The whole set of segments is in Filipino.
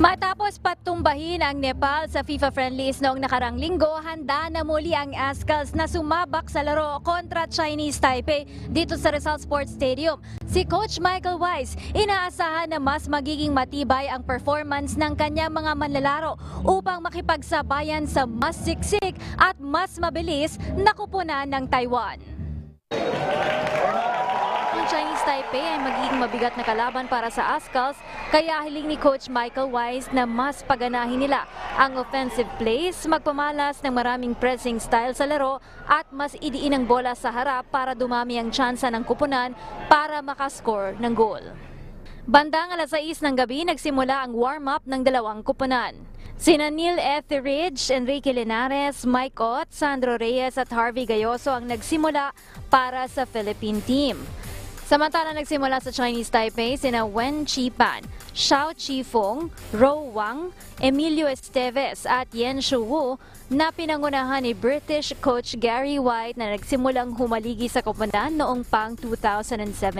Matapos patumbahin ang Nepal sa FIFA friendlies noong nakarang linggo, handa na muli ang Azkals na sumabak sa laro kontra Chinese Taipei dito sa Rizal Sports Stadium. Si Coach Michael Weiss, inaasahan na mas magiging matibay ang performance ng kanyang mga manlalaro upang makipagsabayan sa mas siksik at mas mabilis na kupunan ng Taiwan. Chinese Taipei ay magiging mabigat na kalaban para sa Azkals, kaya hiling ni Coach Michael Weiss na mas paganahin nila ang offensive plays, magpamalas ng maraming pressing style sa laro at mas idiin ang bola sa harap para dumami ang tsansa ng kupunan para makascore ng goal. Bandang alas 6 ng gabi, nagsimula ang warm-up ng dalawang kupunan. Sina Neil Etheridge, Enrique Linares, Mike Ott, Sandro Reyes at Harvey Gayoso ang nagsimula para sa Philippine team. Samantala, nagsimula sa Chinese Taipei sina Wen Chi-pan, Shao Chi-fong, Ro Wang, Emilio Estevez at Yen Shi-wu na pinangunahan ni British coach Gary White na nagsimulang humaligi sa koponan noong pang 2017.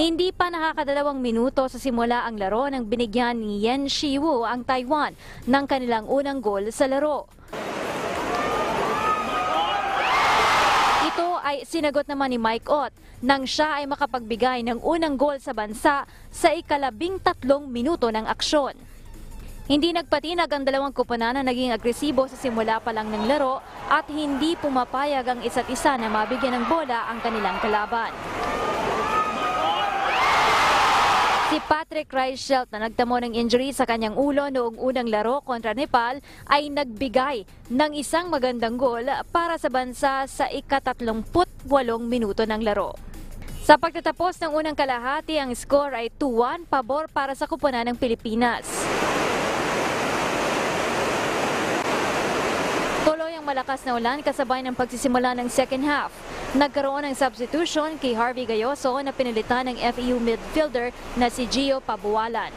Hindi pa nakakadalawang minuto sa simula ang laro nang binigyan ni Yen Shi-wu ang Taiwan ng kanilang unang goal sa laro. Ay sinagot naman ni Mike Ott nang siya ay makapagbigay ng unang goal sa bansa sa ika-13 minuto ng aksyon. Hindi nagpatinag ang dalawang kupunan na naging agresibo sa simula pa lang ng laro at hindi pumapayag ang isa't isa na mabigyan ng bola ang kanilang kalaban. Si Patrick Reichelt na nagtamo ng injury sa kanyang ulo noong unang laro kontra Nepal ay nagbigay ng isang magandang goal para sa bansa sa ika-38 minuto ng laro. Sa pagtatapos ng unang kalahati, ang score ay 2-1 pabor para sa kupunan ng Pilipinas. Tuloy ang malakas na ulan kasabay ng pagsisimula ng second half. Nagkaroon ng substitution kay Harvey Gayoso na pinilitan ng FEU midfielder na si Gio Pabualan.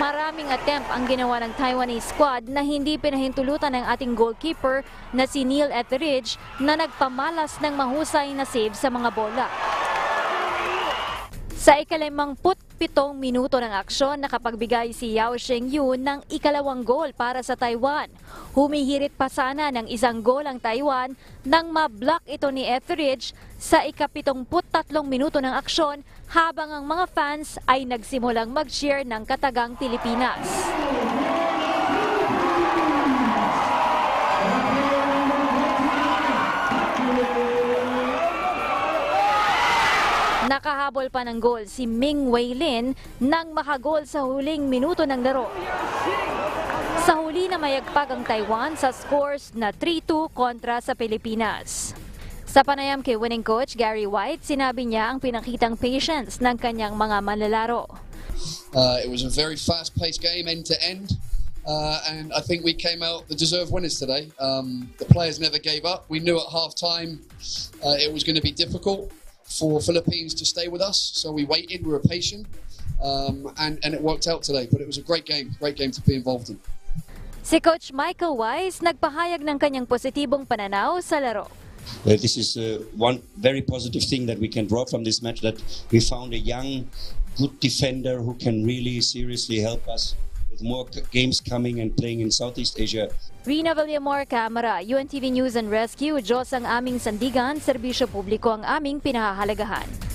Maraming attempt ang ginawa ng Taiwanese squad na hindi pinahintulutan ng ating goalkeeper na si Neil Etheridge na nagpamalas ng mahusay na save sa mga bola. Sa ika-57 minuto ng aksyon, nakapagbigay si Yao Sheng Yun ng ikalawang goal para sa Taiwan. Humihirit pa sana ng isang goal ang Taiwan nang ma-block ito ni Etheridge sa ika-73 minuto ng aksyon habang ang mga fans ay nagsimulang mag-cheer ng katagang Pilipinas. Nakahabol pa ng goal si Ming Wei Lin nang makagol sa huling minuto ng laro. Sa huli na mayagpag ang Taiwan sa scores na 3-2 kontra sa Pilipinas. Sa panayam kay winning coach Gary White, sinabi niya ang pinakitang patience ng kanyang mga manlalaro. It was a very fast-paced game end-to-end. And I think we came out the deserved winners today. The players never gave up. We knew at half-time it was going to be difficult for Philippines to stay with us, so we waited, we were patient, and it worked out today. But it was a great game to be involved in. Si Coach Michael Weiss nagpahayag ng kanyang positibong pananaw sa laro. This is one very positive thing that we can draw from this match, that we found a young, good defender who can really seriously help us with more games coming and playing in Southeast Asia. Rina Valiemar, Camera, UNTV News and Rescue, Diyos ang aming sandigan, serbisyo publiko ang aming pinahahalagahan.